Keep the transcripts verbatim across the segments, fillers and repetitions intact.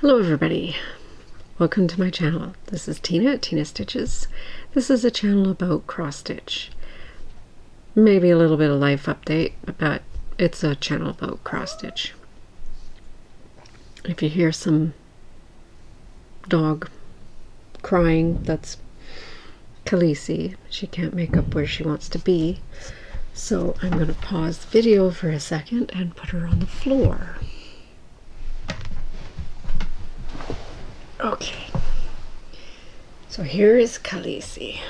Hello everybody, welcome to my channel. This is Tina at Tina Stitches. This is a channel about cross stitch, maybe a little bit of life update, but it's a channel about cross stitch. If you hear some dog crying, that's Khaleesi. She can't make up where she wants to be, so I'm going to pause the video for a second and put her on the floor. Okay, so here is Khaleesi.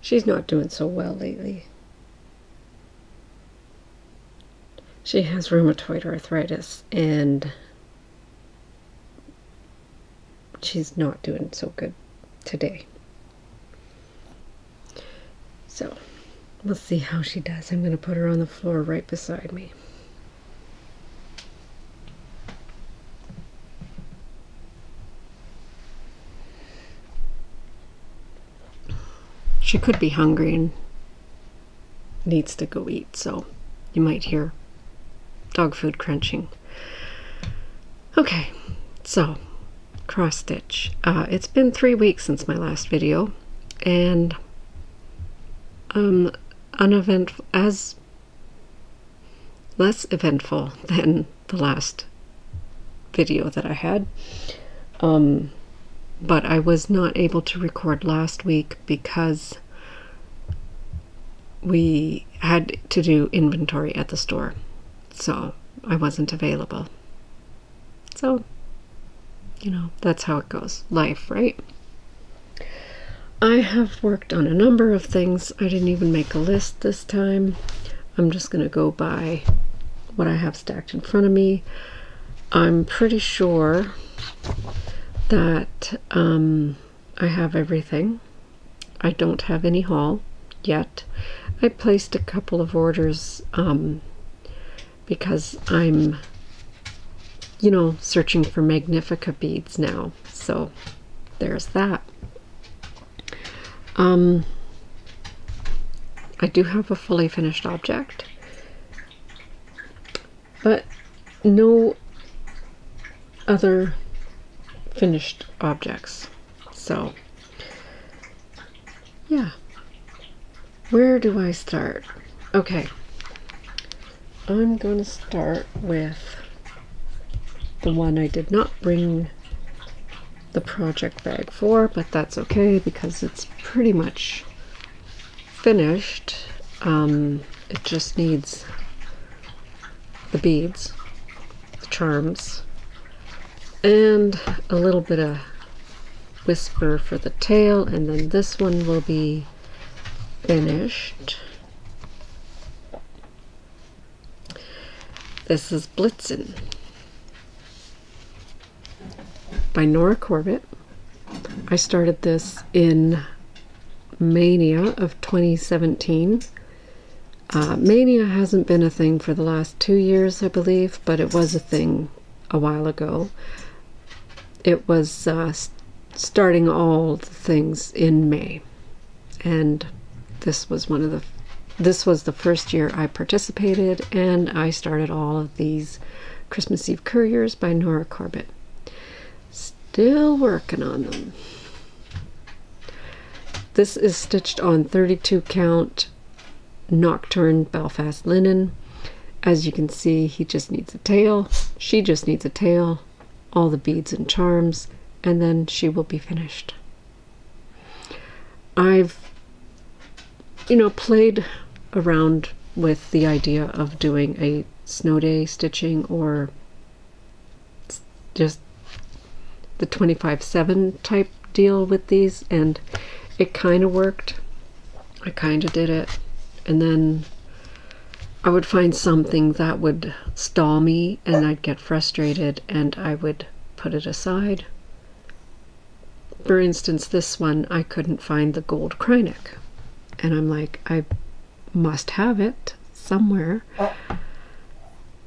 She's not doing so well lately. She has rheumatoid arthritis and she's not doing so good today. So we'll see how she does. I'm going to put her on the floor right beside me. She could be hungry and needs to go eat, so you might hear dog food crunching. Okay, so cross stitch. Uh, it's been three weeks since my last video, and um, uneventful, as less eventful than the last video that I had. Um, but I was not able to record last week because we had to do inventory at the store, so I wasn't available. So, you know, that's how it goes. Life, right? I have worked on a number of things. I didn't even make a list this time. I'm just going to go by what I have stacked in front of me. I'm pretty sure that um, I have everything. I don't have any haul yet. I placed a couple of orders um, because I'm, you know, searching for Magnifica beads now. So there's that. Um, I do have a fully finished object, but no other finished objects. So yeah, where do I start? Okay, I'm gonna start with the one I did not bring the project bag for, but that's okay because it's pretty much finished. Um, it just needs the beads, the charms, and a little bit of whisper for the tail, and then this one will be finished. This is Blitzen by Nora Corbett. I started this in Mania of twenty seventeen. Uh, Mania hasn't been a thing for the last two years, I believe, but it was a thing a while ago. It was uh, starting all the things in May, and this was one of the this was the first year I participated, and I started all of these Christmas Eve Couriers by Nora Corbett. Still working on them. This is stitched on thirty-two count Nocturne Belfast linen. As you can see, he just needs a tail, she just needs a tail, all the beads and charms, and then she will be finished. I've, you know, played around with the idea of doing a snow day stitching, or just the twenty-five seven type deal with these, and it kind of worked. I kind of did it, and then I would find something that would stall me, and I'd get frustrated, and I would put it aside. For instance, this one, I couldn't find the gold Kreinik, and I'm like, I must have it somewhere.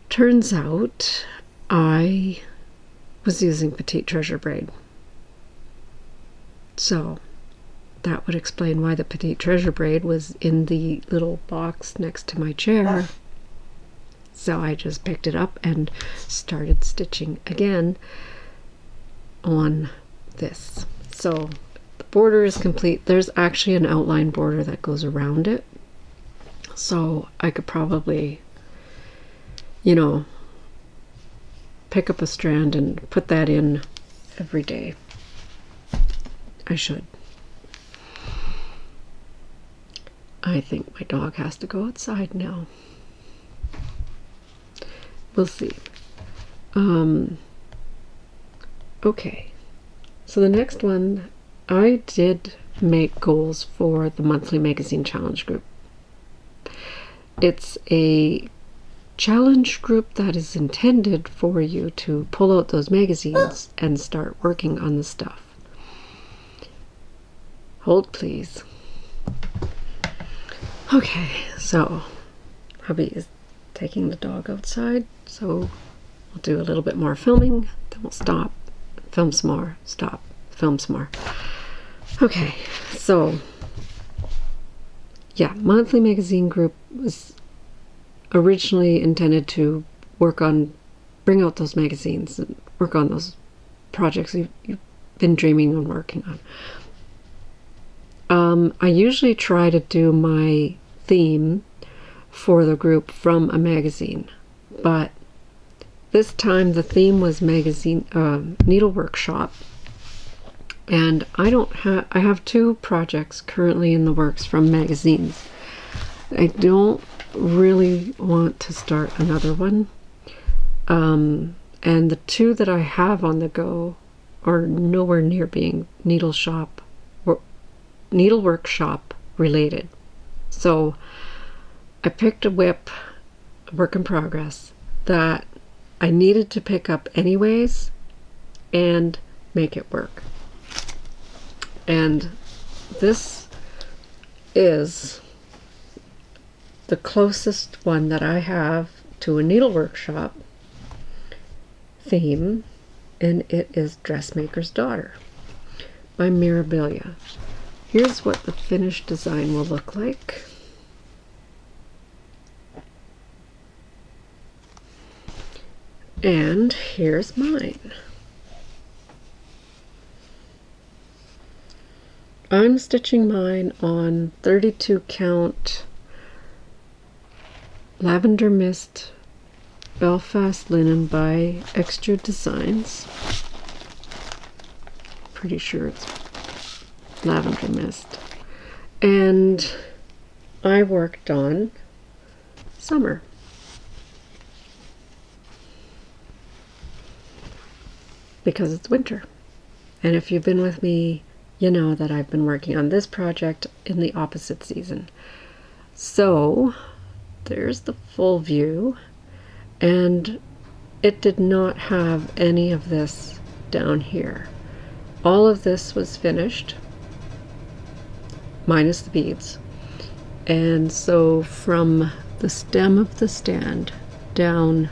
Turns out I was using Petite Treasure braid. So that would explain why the Petite Treasure braid was in the little box next to my chair. So I just picked it up and started stitching again on this. So the border is complete. There's actually an outline border that goes around it. So I could probably, you know, pick up a strand and put that in every day. I should. I think my dog has to go outside now. We'll see. Um, okay, so the next one, I did make goals for the monthly magazine challenge group. It's a challenge group that is intended for you to pull out those magazines and start working on the stuff. Hold please. Okay, so hubby is taking the dog outside, so we'll do a little bit more filming, then we'll stop, film some more, stop, film some more. Okay, so yeah, monthly magazine group was originally intended to work on, bring out those magazines and work on those projects you've, you've been dreaming and working on. Um, I usually try to do my theme for the group from a magazine, but this time the theme was magazine uh, needle workshop, and I don't have. I have two projects currently in the works from magazines. I don't really want to start another one, um, and the two that I have on the go are nowhere near being needle shop. Needle workshop related. So I picked a whip, a work in progress, that I needed to pick up anyways and make it work. And this is the closest one that I have to a needle workshop theme, and it is Dressmaker's Daughter by Mirabilia. Here's what the finished design will look like. And here's mine. I'm stitching mine on thirty-two count Lavender Mist Belfast Linen by XJudeDesigns. Pretty sure it's Lavender Mist, and I worked on Summer. Because it's winter, and if you've been with me, you know that I've been working on this project in the opposite season. So there's the full view, and it did not have any of this down here. All of this was finished, minus the beads. And so from the stem of the stand down,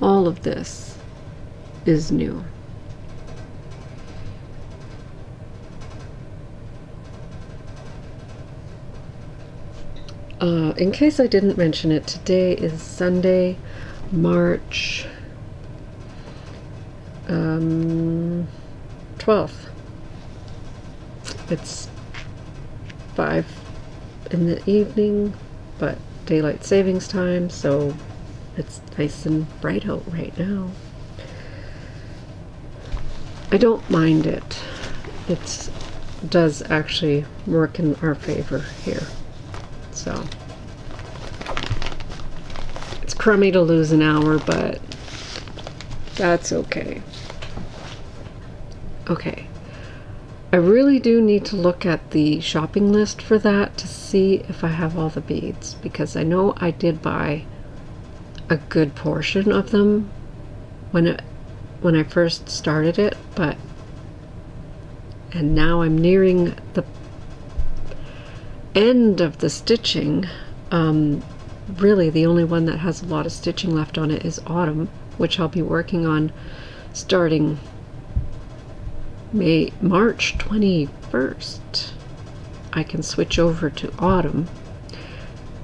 all of this is new. Uh, in case I didn't mention it, today is Sunday, March um, twelfth. It's five in the evening, but daylight savings time, so it's nice and bright out right now. I don't mind it. It does actually work in our favor here. So it's crummy to lose an hour, but that's okay. Okay. I really do need to look at the shopping list for that to see if I have all the beads, because I know I did buy a good portion of them when it, when I first started it, but and now I'm nearing the end of the stitching. Um, really the only one that has a lot of stitching left on it is Autumn, which I'll be working on starting May, March twenty-first, I can switch over to Autumn,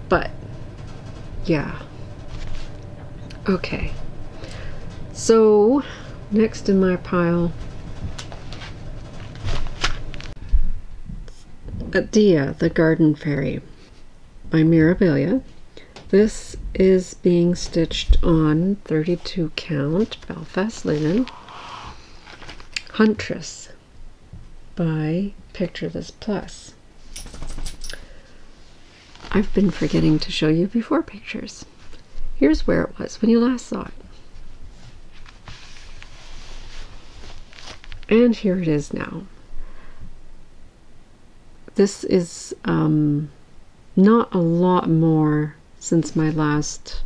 but yeah, Okay, so next in my pile, Adia, the Garden Fairy by Mirabilia. This is being stitched on thirty-two count Belfast linen. Huntress by Picture This Plus. I've been forgetting to show you before pictures. Here's where it was when you last saw it. And here it is now. This is um, not a lot more since my last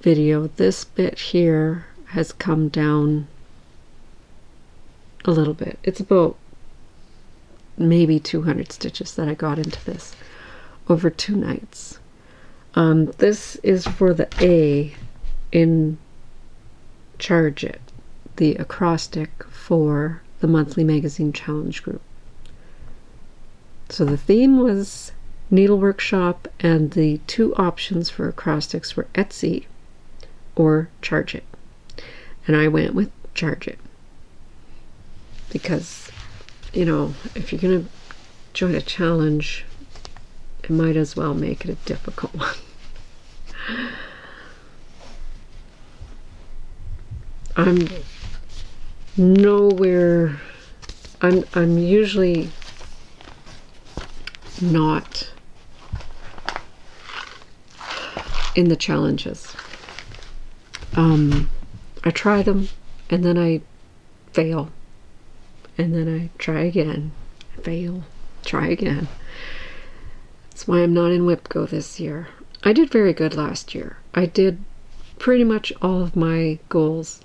video. This bit here has come down a little bit. It's about maybe two hundred stitches that I got into this over two nights. Um, this is for the A in Charge It, the acrostic for the monthly magazine challenge group. So the theme was needlework shop, and the two options for acrostics were Etsy or Charge It. And I went with Charge It because, you know, if you're going to join a challenge, it might as well make it a difficult one. I'm nowhere, I'm, I'm usually not in the challenges. Um, I try them and then I fail. And then I try again, fail, try again. That's why I'm not in WIPCO this year. I did very good last year. I did pretty much all of my goals,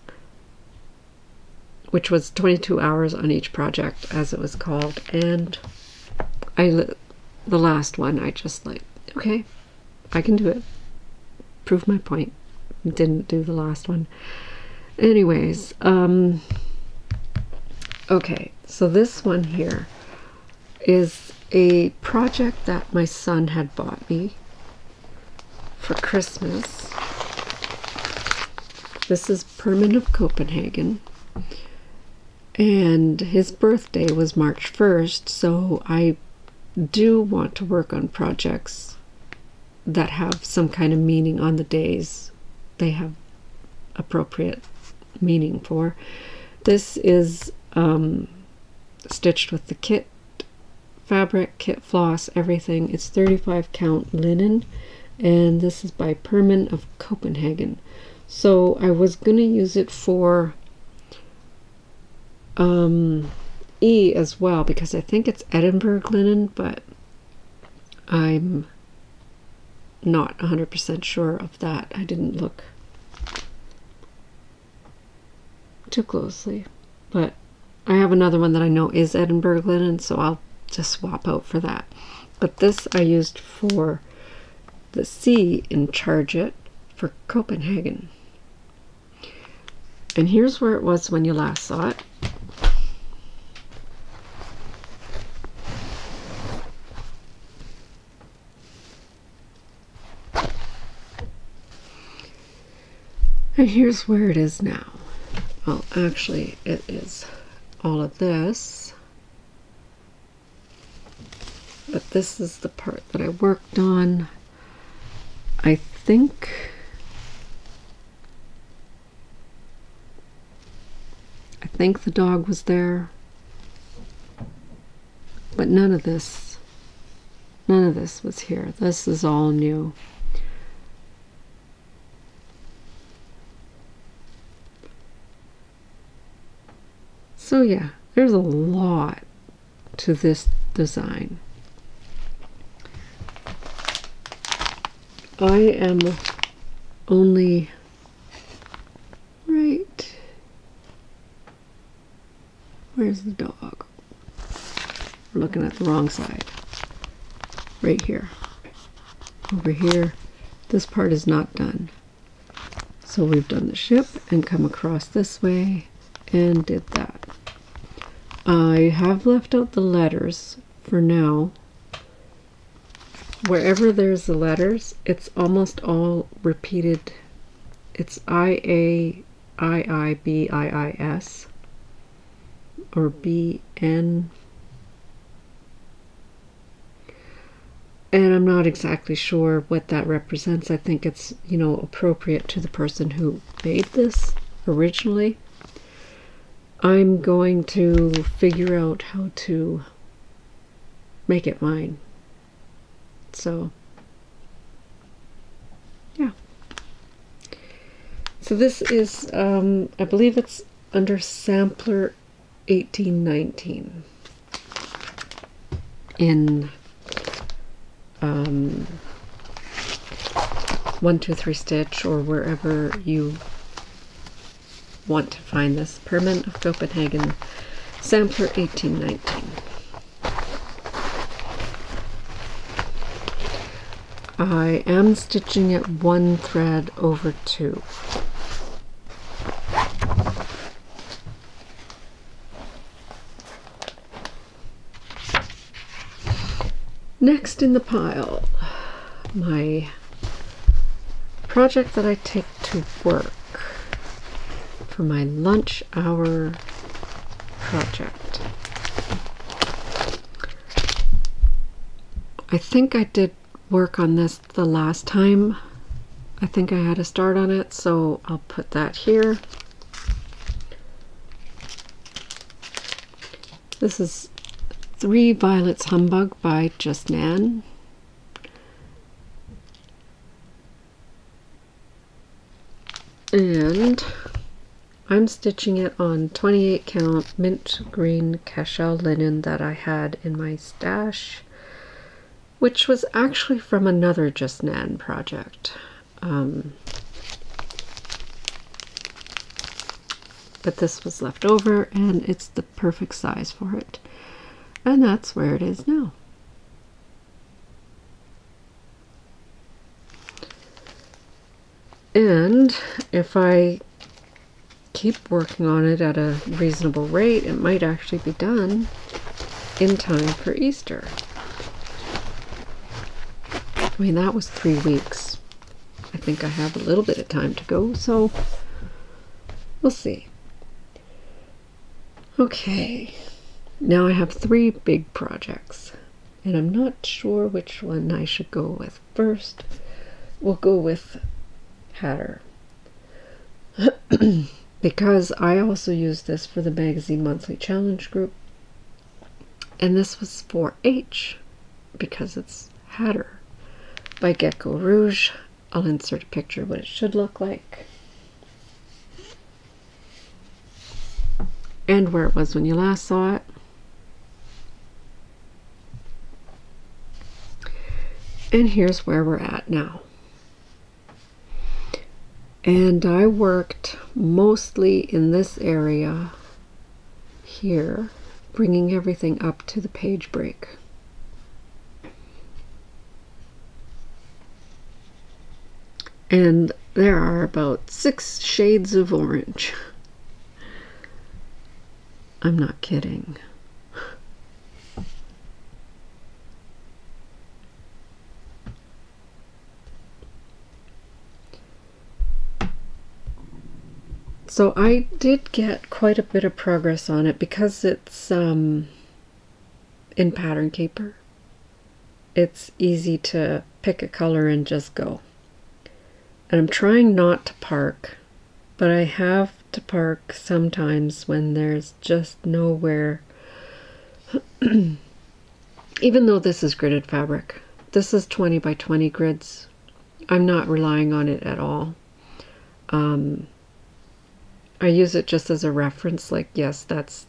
which was twenty-two hours on each project, as it was called. And I, the last one, I just like, okay, I can do it. Prove my point. Didn't do the last one. Anyways, um, okay, so this one here is a project that my son had bought me for Christmas. This is Permin of Copenhagen, and his birthday was March first, so I do want to work on projects that have some kind of meaning on the days they have appropriate meaning for. This is Um, stitched with the kit fabric, kit floss, everything. It's thirty-five count linen, and this is by Permin of Copenhagen. So I was going to use it for um, E as well, because I think it's Edinburgh linen, but I'm not one hundred percent sure of that. I didn't look too closely, but I have another one that I know is Edinburgh linen, so I'll just swap out for that. But this I used for the C in Charge It for Copenhagen. And here's where it was when you last saw it. And here's where it is now. Well, actually, it is all of this, but this is the part that I worked on. I think I think the dog was there, but none of this none of this was here. This is all new. So yeah, there's a lot to this design. I am only right. Where's the dog? We're looking at the wrong side. Right here. Over here. This part is not done. So we've done the ship and come across this way and did that. I have left out the letters for now, wherever there's the letters, it's almost all repeated. It's I A I I B I I S or B N. And I'm not exactly sure what that represents. I think it's, you know, appropriate to the person who made this originally. I'm going to figure out how to make it mine. So, yeah. So this is, um, I believe it's under Sampler eighteen nineteen in um, one two three Stitch or wherever you want to find this. Permin of Copenhagen, Sampler eighteen nineteen. I am stitching it one thread over two. Next in the pile, my project that I take to work for my lunch hour project. I think I did work on this the last time. I think I had a start on it, so I'll put that here. This is Three Violets Humbug by Just Nan. And I'm stitching it on twenty-eight count mint green Cashel linen that I had in my stash, which was actually from another Just Nan project. Um, but this was left over and it's the perfect size for it. And that's where it is now. And if I keep working on it at a reasonable rate, it might actually be done in time for Easter. I mean, that was three weeks. I think I have a little bit of time to go, so we'll see. Okay, now I have three big projects, and I'm not sure which one I should go with first. We'll go with Hatter, because I also used this for the magazine monthly challenge group, and this was four H, because it's Hatter, by Gecko Rouge. I'll insert a picture of what it should look like and where it was when you last saw it. And here's where we're at now. And I worked mostly in this area here, bringing everything up to the page break. And there are about six shades of orange. I'm not kidding. So I did get quite a bit of progress on it because it's um, in Pattern Keeper. It's easy to pick a color and just go. And I'm trying not to park, but I have to park sometimes when there's just nowhere. Even though this is gridded fabric, this is twenty by twenty grids. I'm not relying on it at all. Um, I use it just as a reference, like, yes, that's,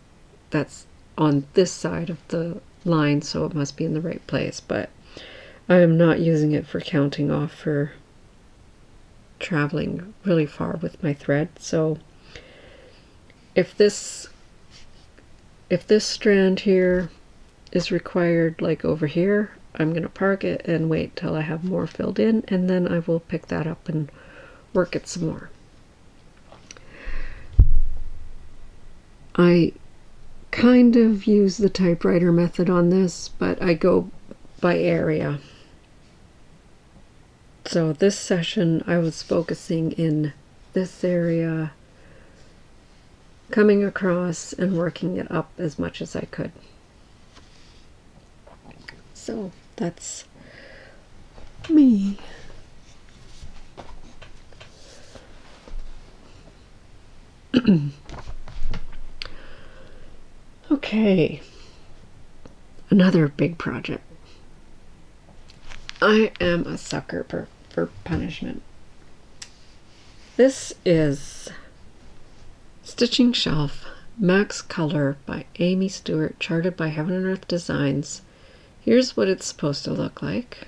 that's on this side of the line, so it must be in the right place, but I am not using it for counting off for traveling really far with my thread. So if this if this strand here is required, like over here, I'm going to park it and wait till I have more filled in, and then I will pick that up and work it some more. I kind of use the typewriter method on this, but I go by area. So this session I was focusing in this area, coming across and working it up as much as I could. So that's me. Okay, another big project. I am a sucker for, for punishment. This is Stitching Shelf Max Colour by Aimee Stewart, charted by Heaven and Earth Designs. Here's what it's supposed to look like.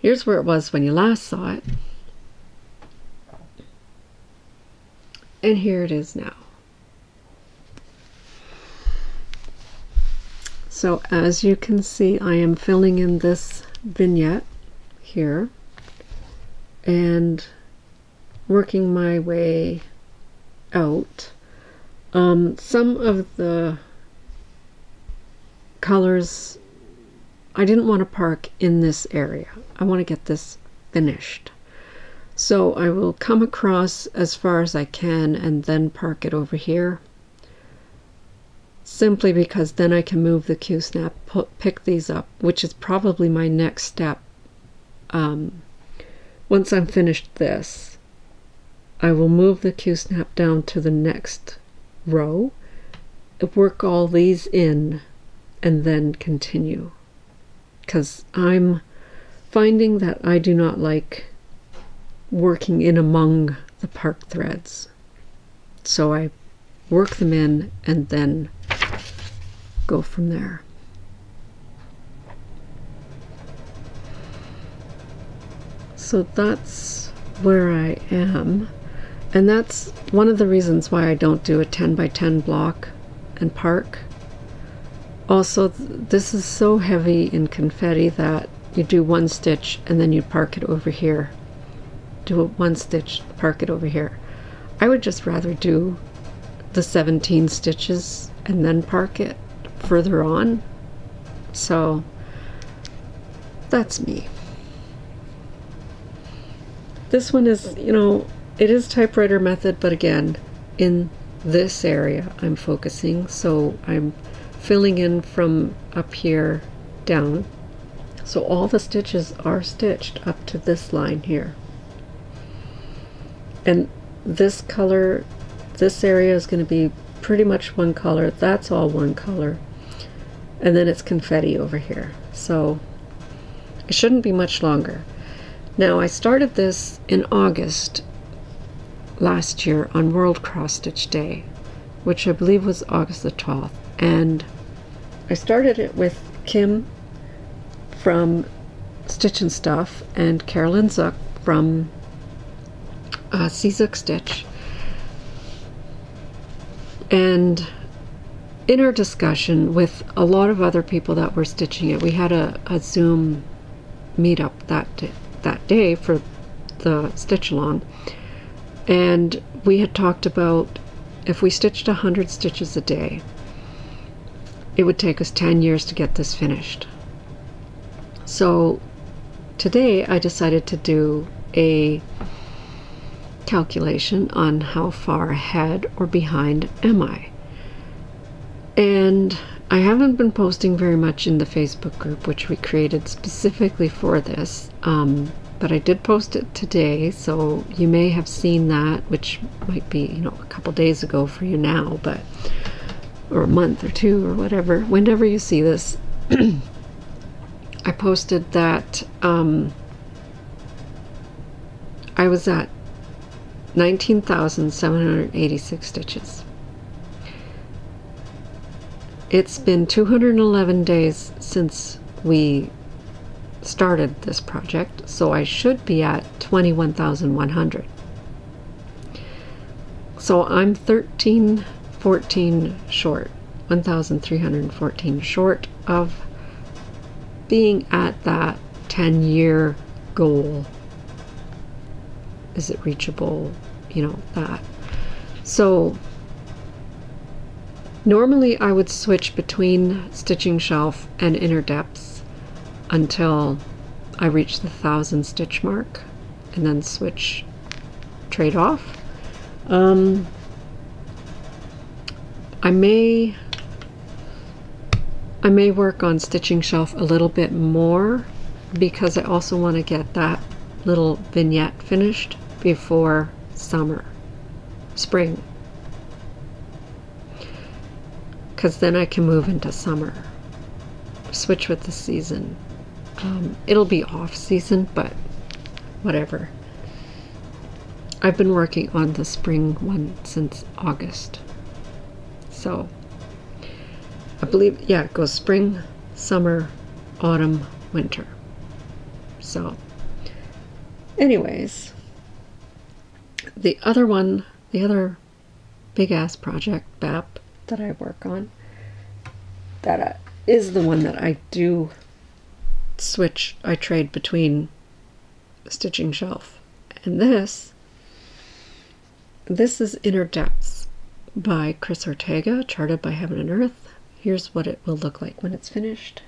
Here's where it was when you last saw it. And here it is now. So as you can see, I am filling in this vignette here and working my way out. Um, some of the colors I didn't want to park in this area. I want to get this finished. So I will come across as far as I can and then park it over here, simply because then I can move the Q-snap, pick these up, which is probably my next step. Um, once I'm finished this, I will move the Q-snap down to the next row, work all these in, and then continue. Because I'm finding that I do not like working in among the park threads. So I work them in and then go from there. So that's where I am, and that's one of the reasons why I don't do a ten by ten block and park. Also, th this is so heavy in confetti that you do one stitch and then you park it over here. Do it one stitch, park it over here. I would just rather do the seventeen stitches and then park it further on. So that's me. This one is, you know, it is typewriter method, but again, in this area I'm focusing, so I'm filling in from up here down. So all the stitches are stitched up to this line here. And this color, this area is going to be pretty much one color. That's all one color. And then it's confetti over here. So it shouldn't be much longer. Now, I started this in August last year on World Cross Stitch Day, which I believe was August the twelfth. And I started it with Kim from Stitch and Stuff and Carolyn Zook from Uh, czookstitch, and in our discussion with a lot of other people that were stitching it, we had a, a Zoom meetup that day, that day for the stitch along, and we had talked about if we stitched a hundred stitches a day, it would take us ten years to get this finished. So today I decided to do a calculation on how far ahead or behind am I. And I haven't been posting very much in the Facebook group, which we created specifically for this, um, but I did post it today, so you may have seen that, which might be, you know, a couple days ago for you now, but or a month or two or whatever, whenever you see this. I posted that um, I was at nineteen thousand seven hundred eighty-six stitches. It's been two hundred eleven days since we started this project, so I should be at twenty-one thousand one hundred. So I'm thirteen, fourteen short, one thousand three hundred fourteen short of being at that ten year goal. Is it reachable? You know, that. So normally I would switch between Stitching Shelf and Inner Depths until I reach the thousand stitch mark and then switch trade off. Um, I may I may work on Stitching Shelf a little bit more, because I also want to get that little vignette finished before summer, spring, because then I can move into summer, switch with the season. Um, it'll be off season, but whatever. I've been working on the spring one since August, so I believe, yeah, it goes spring, summer, autumn, winter. So anyways, the other one, the other big ass project, B A P, that I work on, that I, is the one that I do switch, I trade between Stitching Shelf and this. This is Inner Depths by Chris Ortega, charted by Heaven and Earth. Here's what it will look like when it's finished,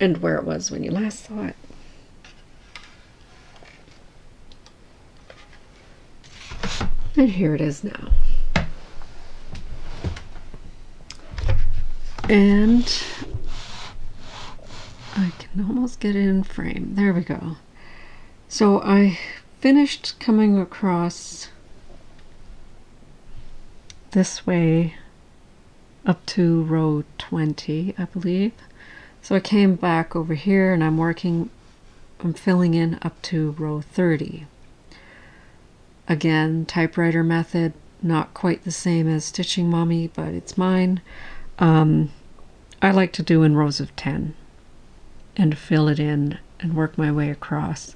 and where it was when you last saw it. And here it is now. And I can almost get it in frame. There we go. So I finished coming across this way up to row twenty, I believe. So I came back over here and I'm working, I'm filling in up to row thirty. Again, typewriter method, not quite the same as Stitching Mommy, but it's mine. Um, I like to do in rows of ten and fill it in and work my way across.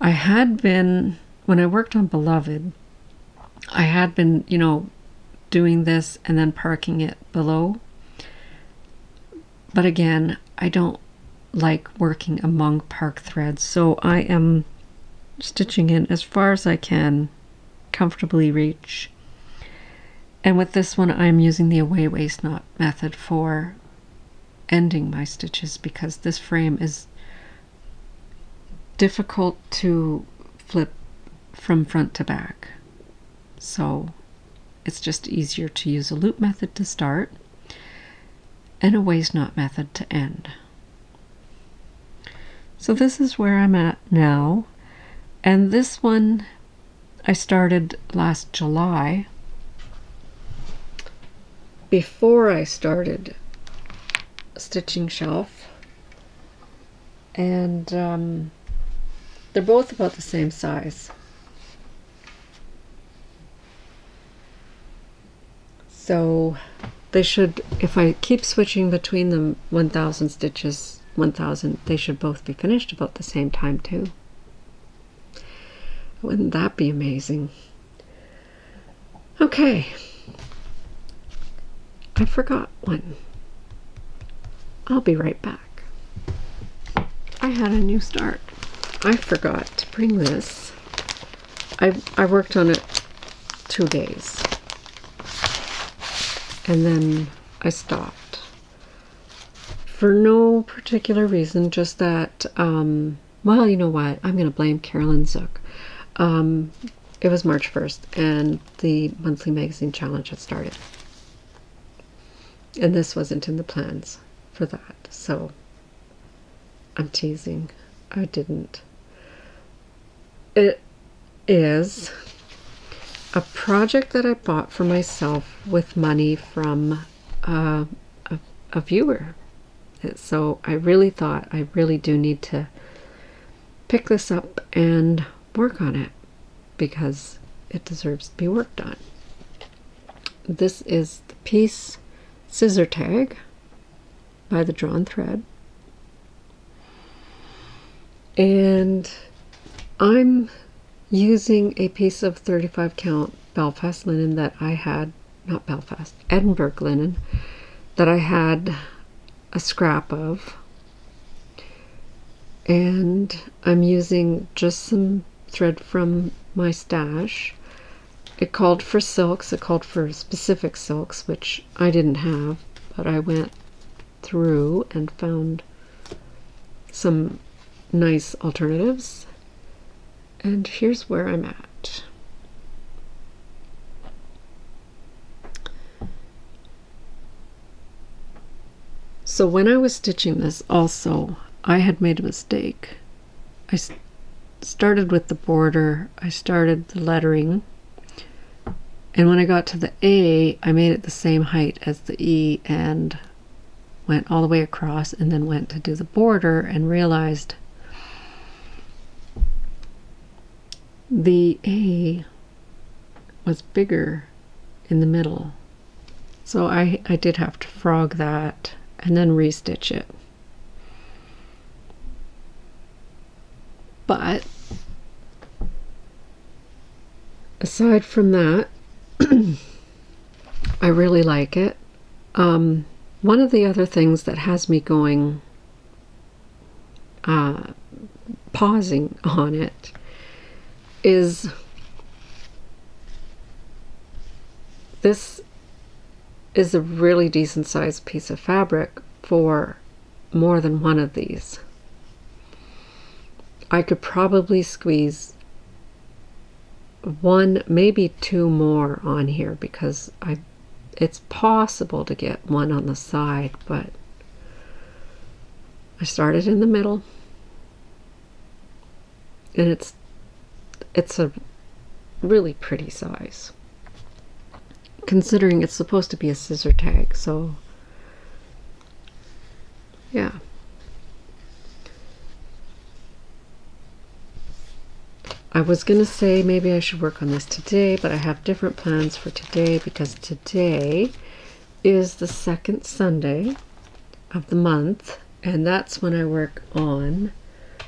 I had been, when I worked on Beloved, I had been, you know, doing this and then parking it below. But again, I don't like working among park threads, so I am stitching in as far as I can comfortably reach. And with this one, I'm using the away waist knot method for ending my stitches, because this frame is difficult to flip from front to back. So it's just easier to use a loop method to start and a waist knot method to end. So this is where I'm at now, and this one I started last July. Before I started Stitching Shelf, and um, they're both about the same size. So they should, if I keep switching between them, one thousand stitches, one thousand, they should both be finished about the same time too. Wouldn't that be amazing? Okay. I forgot one. I'll be right back. I had a new start. I forgot to bring this. I, I worked on it two days. And then I stopped for no particular reason, just that, um, well, you know what, I'm going to blame Carolyn Zook. Um, it was March first and the monthly magazine challenge had started, and this wasn't in the plans for that, so I'm teasing. I didn't. It is a project that I bought for myself with money from uh, a, a viewer. And so I really thought I really do need to pick this up and work on it, because it deserves to be worked on. This is the piece Scissor Tag by The Drawn Thread. And I'm using a piece of thirty-five count Belfast linen that I had, not Belfast, Edinburgh linen, that I had a scrap of. And I'm using just some thread from my stash. It called for silks, it called for specific silks, which I didn't have, but I went through and found some nice alternatives. And here's where I'm at. So when I was stitching this also, I had made a mistake. I started with the border, I started the lettering, and when I got to the A, I made it the same height as the E and went all the way across, and then went to do the border and realized the A was bigger in the middle. So I, I did have to frog that and then restitch it. But aside from that, I really like it. Um, one of the other things that has me going, uh, pausing on it, is this is a really decent sized piece of fabric for more than one of these. I could probably squeeze one, maybe two more on here, because I it's possible to get one on the side, but I started in the middle, and it's it's a really pretty size, considering it's supposed to be a scissor tag. So yeah. I was gonna say maybe I should work on this today, but I have different plans for today, because today is the second Sunday of the month, and that's when I work on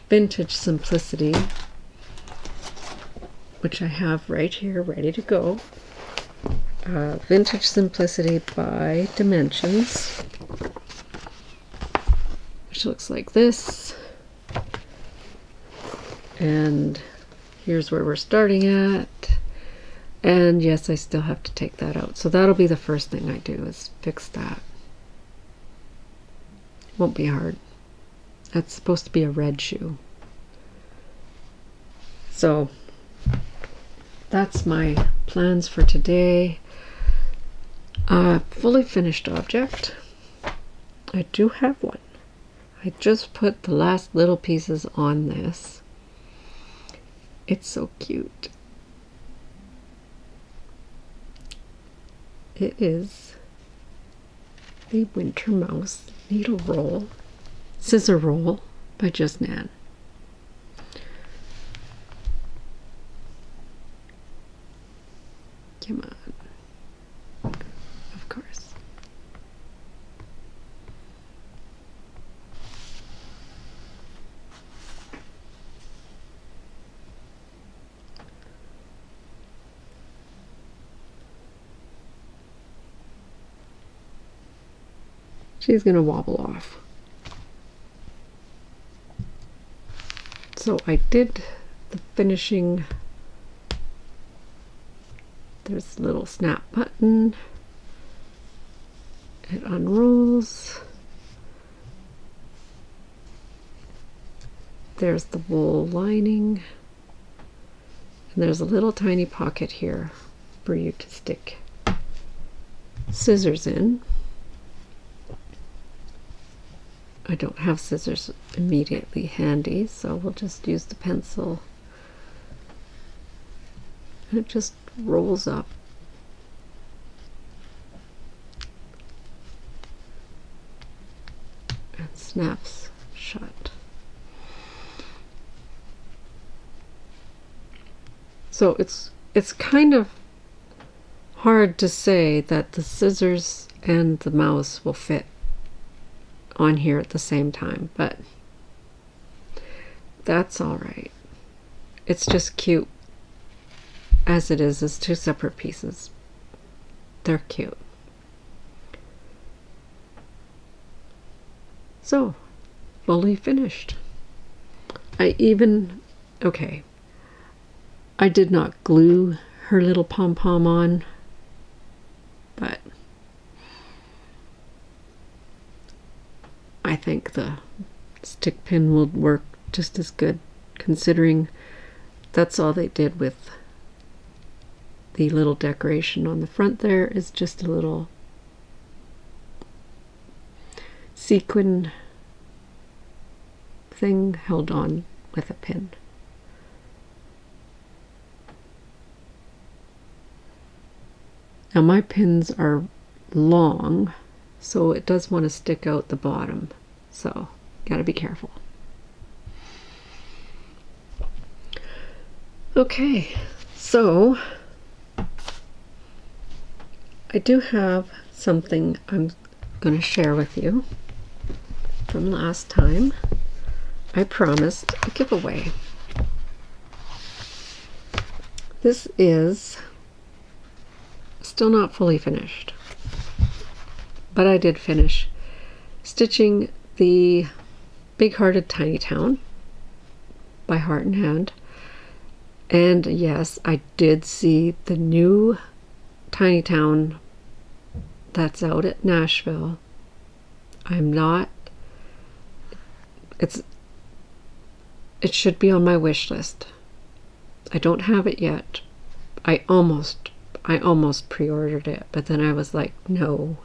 Vintage Simplicity, which I have right here ready to go. Uh, Vintage Simplicity by Dimensions, which looks like this. And here's where we're starting at, and yes, I still have to take that out, so that'll be the first thing I do, is fix that. Won't be hard. That's supposed to be a red shoe. So that's my plans for today. Uh, fully finished object, I do have one. I just put the last little pieces on this. It's so cute. It is the Winter Mouse Needle Roll, Scissor Roll by Just Nan. Come on. Of course. She's going to wobble off. So I did the finishing. There's a little snap button. It unrolls. There's the wool lining. And there's a little tiny pocket here for you to stick scissors in. I don't have scissors immediately handy, so we'll just use the pencil. And it just rolls up. And snaps shut. So it's it's kind of hard to say that the scissors and the mouse will fit on here at the same time, but that's all right. It's just cute as it is, as two separate pieces. They're cute. So, fully finished. I even, okay, I did not glue her little pom-pom on, but I think the stick pin will work just as good, considering that's all they did with the little decoration on the front. There is just a little sequin thing held on with a pin. Now my pins are long, so it does want to stick out the bottom, so gotta be careful. Okay, so I do have something I'm going to share with you from last time. I promised a giveaway. This is still not fully finished, but I did finish stitching the Big Hearted Tiny Town by Heart and Hand. And yes, I did see the new Tiny Town that's out at Nashville. I'm not, it's, it should be on my wish list. I don't have it yet. I almost, I almost pre-ordered it, but then I was like, no,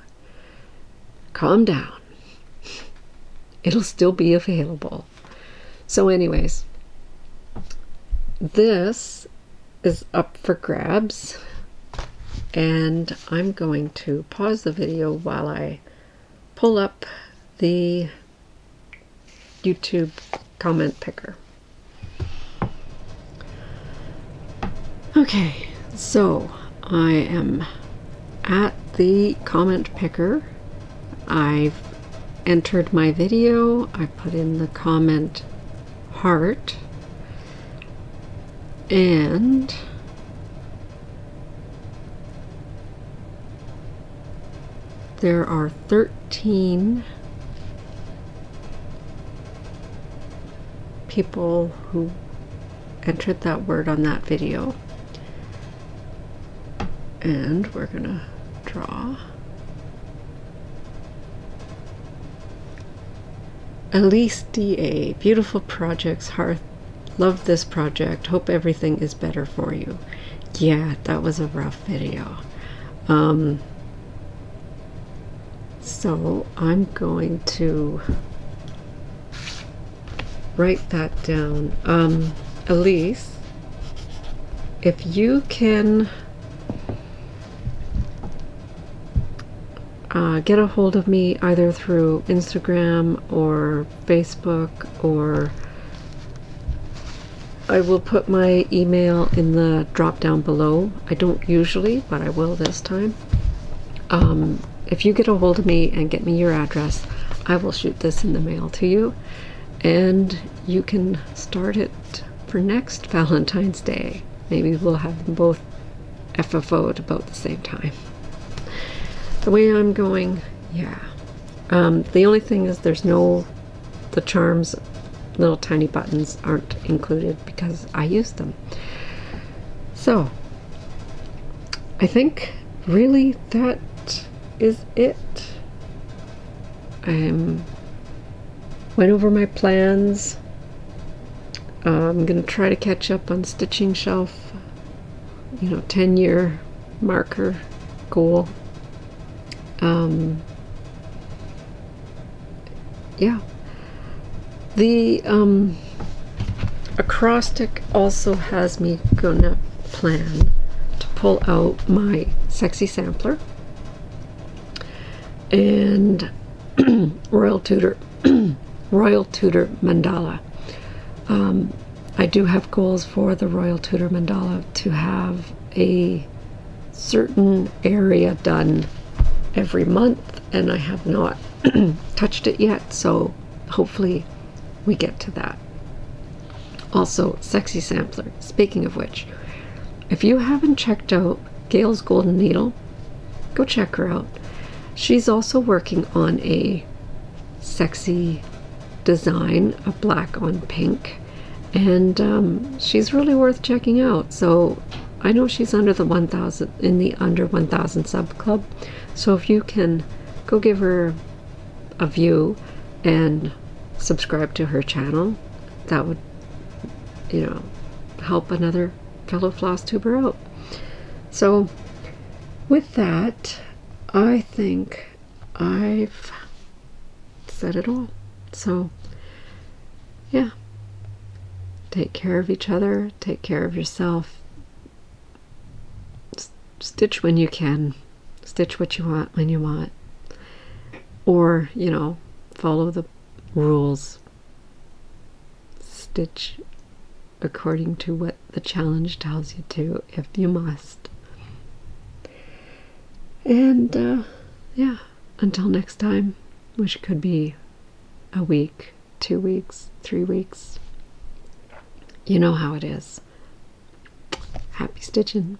calm down. It'll still be available. So anyways, this is up for grabs, and I'm going to pause the video while I pull up the YouTube comment picker. Okay, so I am at the comment picker. I've entered my video. I put in the comment heart, and there are thirteen people who entered that word on that video, and we're gonna draw. Elise D A, beautiful projects, hearth, love this project, hope everything is better for you. Yeah, that was a rough video. Um, so I'm going to write that down. Um, Elise, if you can uh, get a hold of me either through Instagram or Facebook, or I will put my email in the drop down below. I don't usually, but I will this time. Um, if you get a hold of me and get me your address, I will shoot this in the mail to you, and you can start it for next Valentine's Day. Maybe we'll have them both F F O'd about the same time. The way I'm going, yeah. Um, the only thing is there's no, the charms, little tiny buttons aren't included because I used them. So I think really that is it. I um, went over my plans. Uh, I'm going to try to catch up on Stitching Shelf, you know, ten year marker goal. Um, yeah. The um, acrostic also has me gonna plan to pull out my sexy sampler and Royal Tudor Royal Tudor Mandala. Um, I do have goals for the Royal Tudor Mandala to have a certain area done every month, and I have not touched it yet, so hopefully we get to that. Also, sexy sampler, speaking of which, if you haven't checked out Gail's Golden Needle, go check her out. She's also working on a sexy design, a black on pink, and um, she's really worth checking out. So I know she's under the one thousand, in the under one thousand sub club, so if you can go give her a view and subscribe to her channel. That would, you know, help another fellow floss tuber out. So with that, I think I've said it all. So yeah, take care of each other, take care of yourself, S stitch when you can, stitch what you want when you want, or, you know, follow the rules, stitch according to what the challenge tells you to, if you must. And uh, yeah, until next time, which could be a week, two weeks, three weeks. You know how it is. Happy stitching.